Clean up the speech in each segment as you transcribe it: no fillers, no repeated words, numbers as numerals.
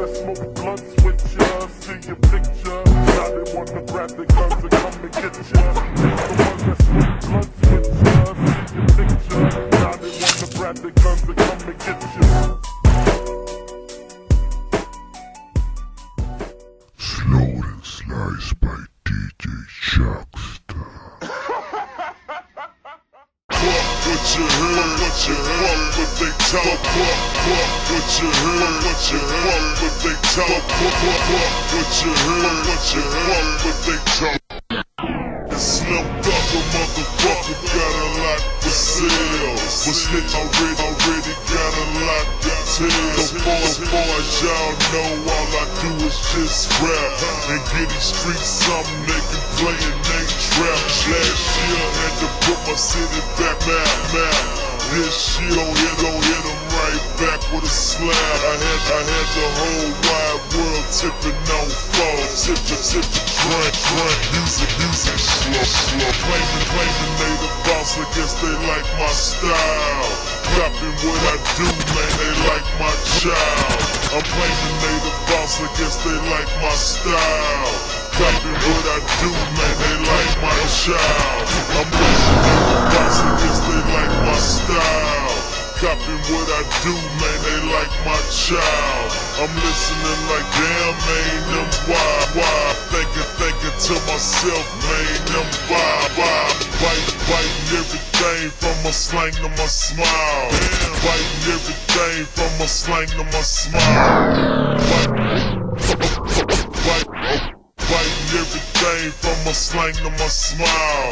Let's smoke blunts with ya, see your picture. Now they wanna grab the guns and come and get ya. It's the ones that smoke blunts with ya, see your picture. Now they wanna grab the guns and come and get ya. Slow and Slice by DJ Chucksta. Put your hand, put your hand, but they talk. Put your hand, put your hand, but they talk. Put your hand, put your hand, but they talk. Slipped up, a motherfucker got a lot for sale. But snitch already got a lot to tell. So far as y'all know, all I do is just rap and get these streets something they can play and they trap. Last year had to put my city back, This shit don't hit 'em right back with a slap. I had the whole wide world tipping on foes. Tipping, drink, music, slow. Claiming they the boss, I guess they like my style. Clapping what I do, man, they like my child. I'm claiming they the boss, I guess they like my style. Clapping what I do, man, they like my child. I'm claiming they the boss, I guess they like my style. Copying what I do, man, they like my child. I'm listening like, damn, man, them why. Thinking to myself, man, them vibe. Biting everything from my slang to my smile. Biting everything from my slang to my smile. Biting everything from my slang to my smile.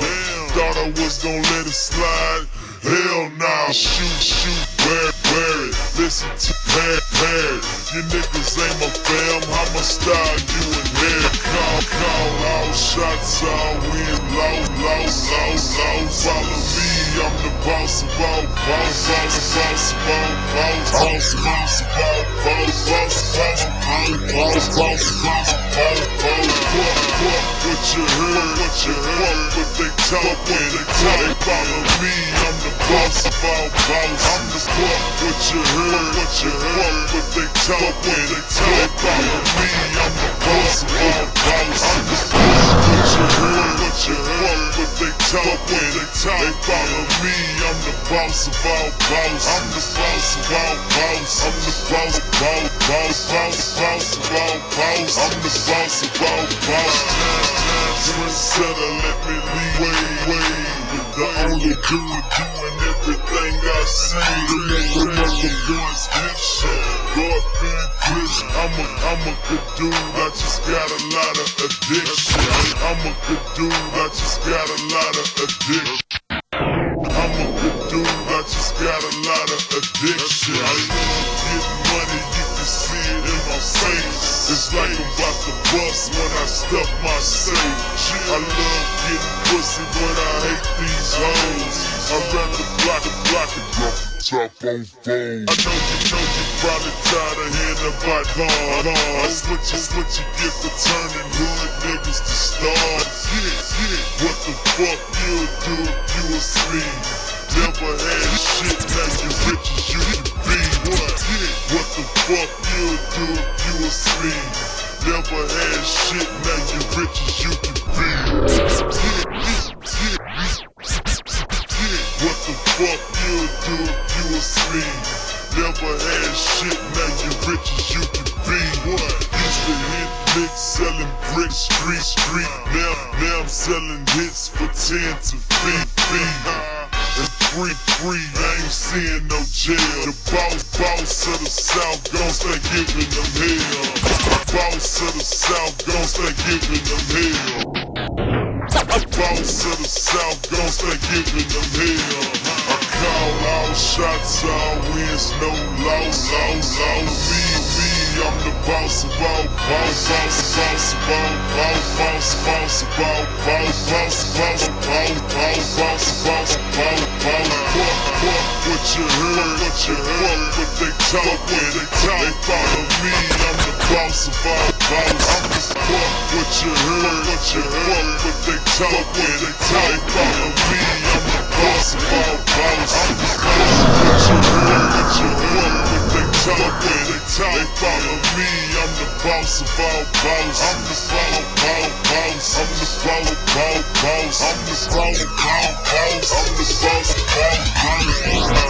Thought I was gonna let it slide. Hell nah, shoot, wear it, listen to pair. You niggas ain't my fam, I'ma style you in here. Call, all shots, all win, low. Follow me, I'm the boss of all, boss. I'm the fuck what you heard, but they talk when they talk about me. I'm the boss of all boss. I'm the fuck what you heard, but they talk when they talk about me. I'm the boss of all boss. I'm the boss of all boss. I'm the boss of all boss. I'm the boss of all boss. Let me leave. The only dude doing everything I say. The motherfuckers hip shit. Godfrey Chris, I'm a good dude. I just got a lot of addiction. I'm a good dude, I just got a lot of addiction. I get money, you can see it in my face. It's like I'm about to bust when I stuff my safe. I love getting pussy, but I hate these hoes. I'd rather block and drop the top on phone. I know you probably tired of hearing about gone. That's what you get for turning hood niggas to stars. Yeah. What the fuck you'll do if you a sleeve? Never had shit, now you rich as you can be. What the fuck you'll do if you a sleeve? Never had shit, now you rich as you can be. What the fuck you'll do if you a sleeve? Never had shit, now you rich as you can be. Used to hit licks, selling bricks, street. Now I'm selling hits for 10 to 50. It's free, I ain't seeing no jail. The boss of the South gon' start giving them hell. The boss of the South gon' start giving them hell. The boss of the South gon' start giving them hell. I call all shots, all wins, no loss. Me, I'm the boss of all boss. What you heard, but they talk when they talk about me. I'm the boss of all boss. I'm the fuck what you heard, but they talk when they talk about me. I'm the boss of all boss. I'm the boss what you heard, but they talk when they talk about me. boss of all bosses. I'm the flow boss. I'm the flow boss. I'm the flow boss. I'm the flow boss.